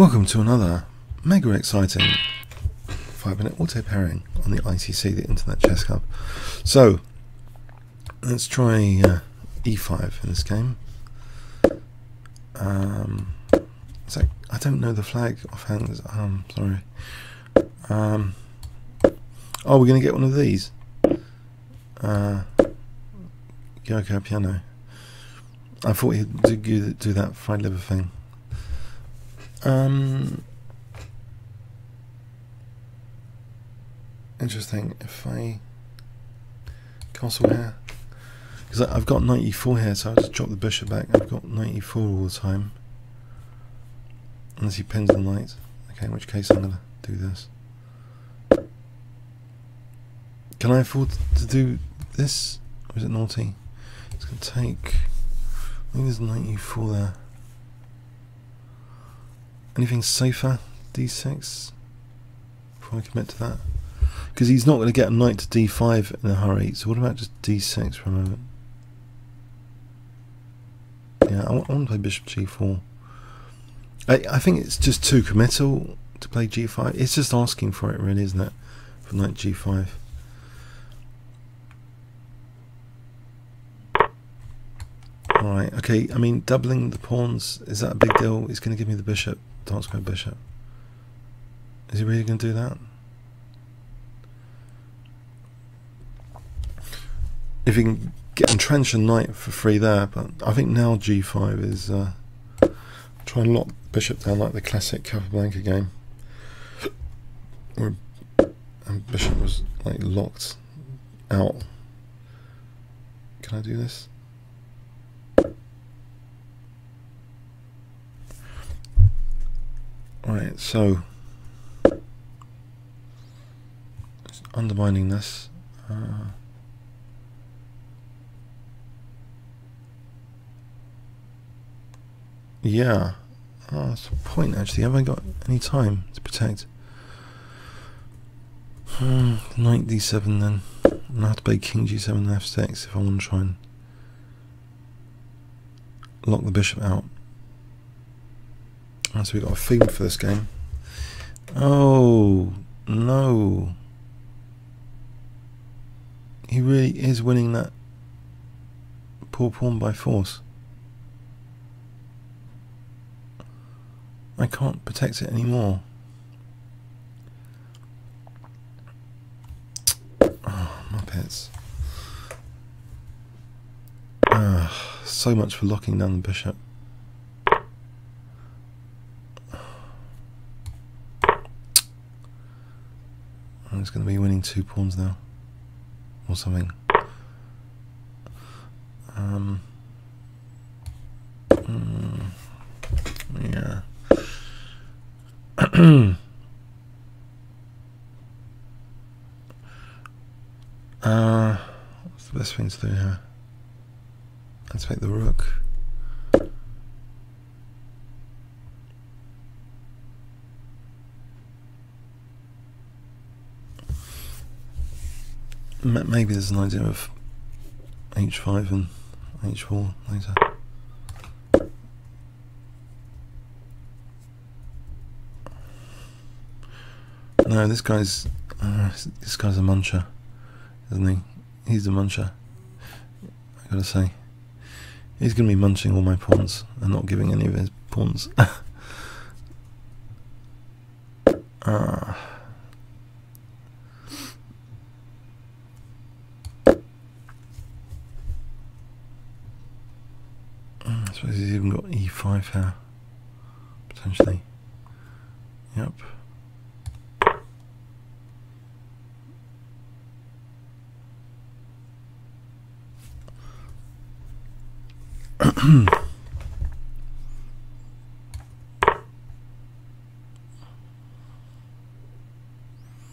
Welcome to another mega exciting 5-minute auto pairing on the ICC, the Internet Chess Club. So let's try e5 in this game. So I don't know the flag offhand. Sorry. Oh, we're going to get one of these. Gioco Piano. I thought he'd do that fried liver thing. Interesting. If I castle here, because I've got knight e4 here, so I'll just drop the bishop back. I've got knight e4 all the time, unless he pins the knight. Okay, in which case I'm gonna do this. Can I afford to do this, or is it naughty? It's gonna take. I think there's knight e4 there. Anything safer? d6? Before I commit to that. Because he's not going to get a knight to d5 in a hurry, so what about just d6 for a moment? Yeah, I want to play bishop g4. I think it's just too committal to play g5. It's just asking for it really, isn't it? For knight g5. Alright, okay, I mean, doubling the pawns, is that a big deal? He's going to give me the bishop. Dark square bishop. Is he really going to do that? If he can get entrench a knight for free there, but I think now g5 is try and lock the bishop down like the classic Capablanca game, where bishop was like locked out. Can I do this? Right, so just undermining this. Yeah, that's a point actually. Have I got any time to protect? Knight d7 then. I have to play king g7 and f6 if I want to try and lock the bishop out. So we've got a theme for this game. Oh no, he really is winning that poor pawn by force. I can't protect it anymore. Oh, muppets. So much for locking down the bishop. It's going to be winning two pawns now, or something. Yeah. What's the best thing to do here? Let's take the rook. Maybe there's an idea of h5 and h4 later. No, this guy's a muncher, isn't he? He's a muncher. I gotta say, he's gonna be munching all my pawns and not giving any of his pawns. I suppose he's even got e5 here, potentially. Yep.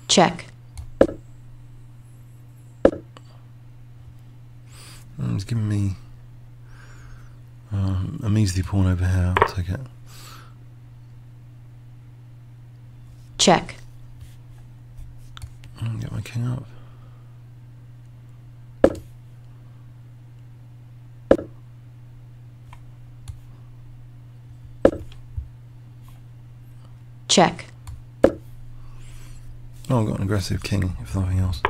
Check. He's giving me a measly pawn over here. I'll take it. Check. I can get my king up. Check. Oh, I've got an aggressive king, if nothing else.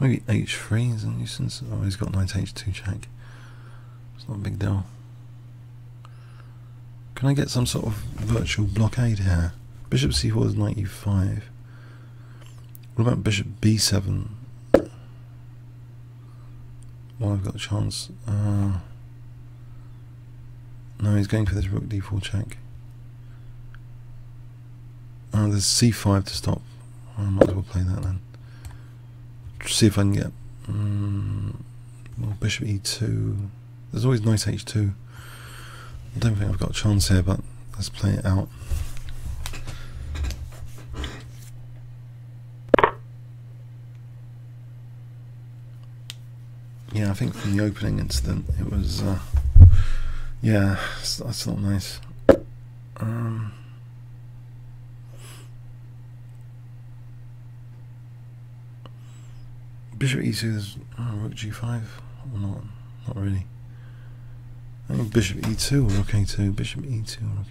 Maybe h3 is a nuisance. Oh, he's got knight h2 check. It's not a big deal. Can I get some sort of virtual blockade here? Bishop c4 is knight e5. What about bishop b7? Well, I've got a chance. No, he's going for this rook d4 check. There's c5 to stop. I might as well play that then. See if I can get well, bishop e2. There's always knight h2. I don't think I've got a chance here, but let's play it out. Yeah, I think from the opening incident it was yeah, that's not nice. Bishop e2 is rook g5 or not? Not really. I think bishop e2 or rook a2. Bishop e2 or rook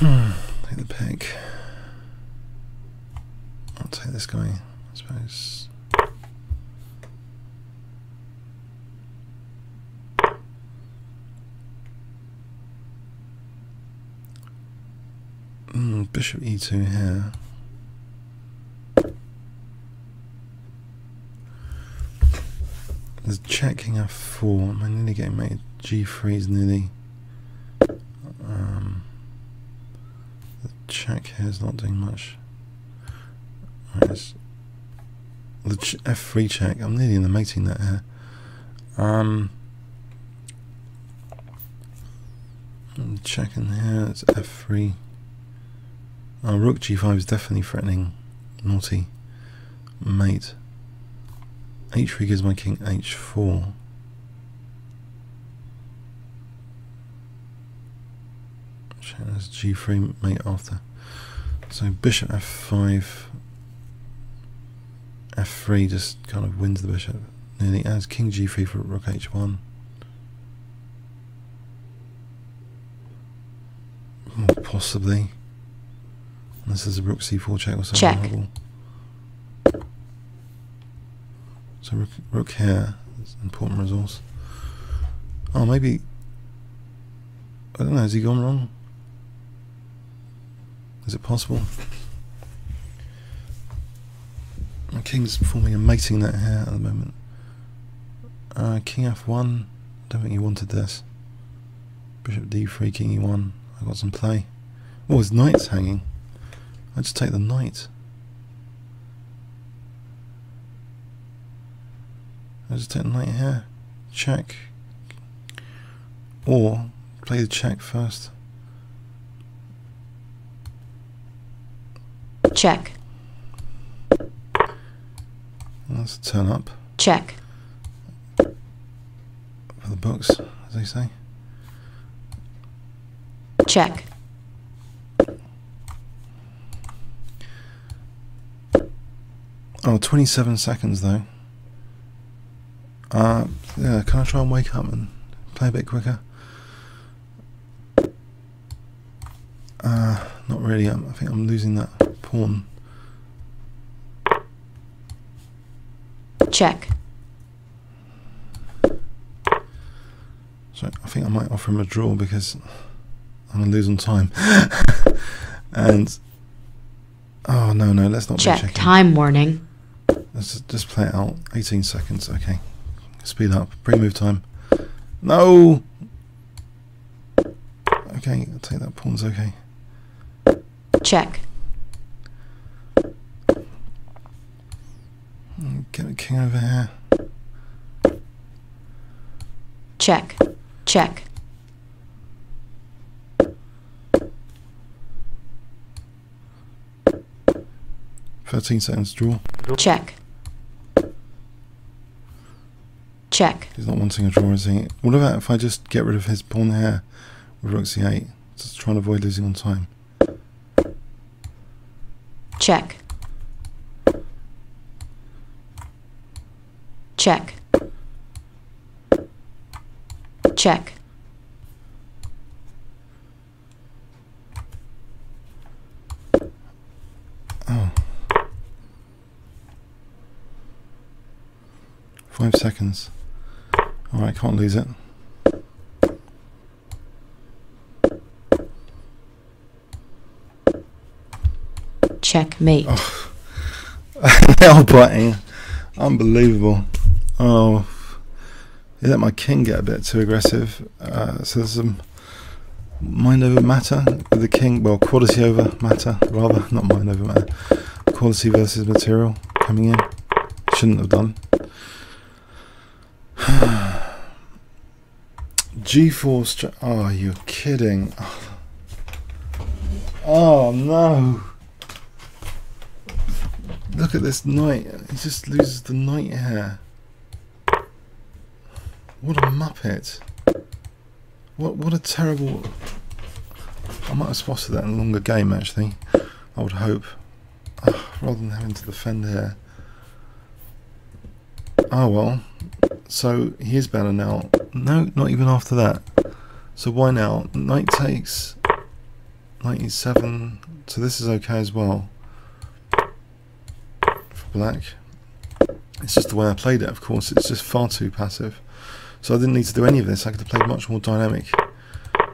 a2. Take the pick. I'll take this guy, I suppose. Bishop e2 here. There's checking f4. Am I nearly getting made? G3 is nearly. The check here is not doing much. Right, the f3 check. I'm nearly in the mating net here. Checking here. It's f3. Rook g5 is definitely threatening. Naughty mate. h3 gives my king h4. There's g3 mate after. So bishop f5. f3 just kind of wins the bishop. Nearly adds king g3 for rook h1. Or possibly. This is a rook c4 check or something. Check. So rook here is an important resource. Oh, maybe. I don't know, has he gone wrong? Is it possible? My king's forming a mating net here at the moment. King f1. Don't think he wanted this. Bishop d3, king e1. I got some play. Oh, his knight's hanging. I just take the knight. I just take the knight here. Check. Or play the check first. Check. That's a turn up. Check. For the books, as they say. Check. Oh, 27 seconds though. Yeah, can I try and wake up and play a bit quicker? Not really. I think I'm losing that pawn. Check. So I think I might offer him a draw because I'm gonna lose on time. And oh no, no, let's not check. Be checking. Time warning. Let's just play it out. 18 seconds, okay. Speed up. Pre-move time. No! Okay, I'll take that. Pawn's okay. Check. Get the king over here. Check. Check. Seconds draw. Check. Check. He's not wanting a draw, is he? What about if I just get rid of his pawn here with rook c8? Just trying to avoid losing on time. Check. Check. Check. Oh. 5 seconds. All right, can't lose it. Checkmate. Oh. Nail-biting. Unbelievable. Oh, they let my king get a bit too aggressive. So there's some mind over matter with the king. Well, quality over matter, rather. Not mind over matter. Quality versus material coming in. Shouldn't have done. G4. Oh, you're kidding. Oh, oh no. Look at this knight. He just loses the knight here. What a muppet. What a terrible... I might have spotted that in a longer game, actually. I would hope. Oh, rather than having to defend here. Oh, well. So, he is better now. No, not even after that. So, why now? Knight takes... 97. So, this is okay as well. For black. It's just the way I played it, of course. It's just far too passive. So I didn't need to do any of this. I could have played much more dynamic,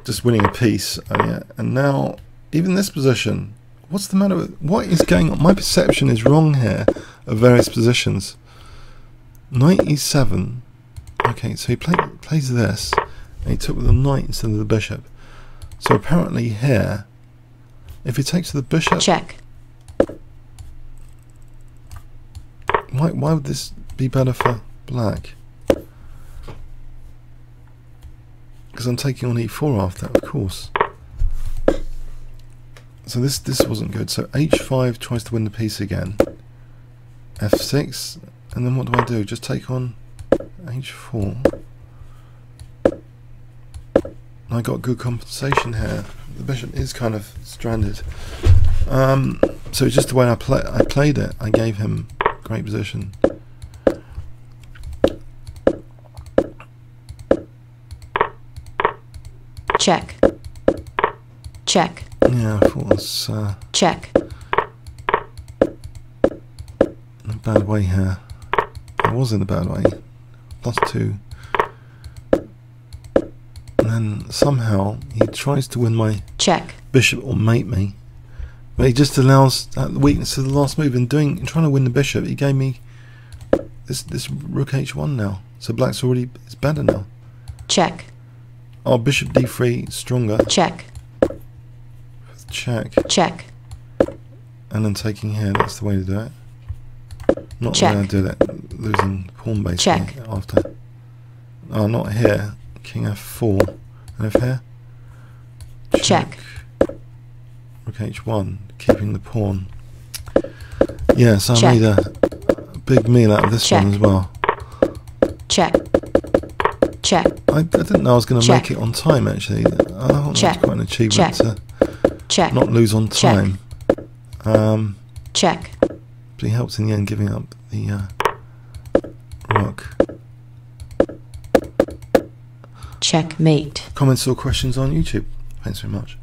just winning a piece. Oh, yeah. And now, even this position, what's the matter with, what is going on? My perception is wrong here of various positions. Knight e7. Okay, so he plays this, and he took with the knight instead of the bishop. So apparently here, if he takes the bishop, check. Why would this be better for black? Because I'm taking on e4 after that, of course. So this wasn't good. So h5 tries to win the piece again. f6, and then what do? Just take on h4. I got good compensation here. The bishop is kind of stranded. So it's just the way I played it. I gave him great position. Check. Check. Yeah, I thought it was... check. In a bad way here. I was in a bad way. +2. And then somehow he tries to win my... Check. Bishop or mate me. But he just allows the weakness of the last move. And trying to win the bishop, he gave me this rook h1 now. So black's already... It's better now. Check. Oh, bishop d3, stronger. Check. Check. Check. And then taking here, that's the way to do it. Not the way I did it. Losing pawn basically. Check. After. Oh, not here. King f4. And if here? Check. Rook h1, keeping the pawn. Yeah, so I made a big meal out of this one as well. Check. Check. I didn't know I was going to make it on time, actually. I thought that was quite an achievement to not lose on time. Check. But it helps in the end giving up the rook. Checkmate. Comments or questions on YouTube? Thanks very much.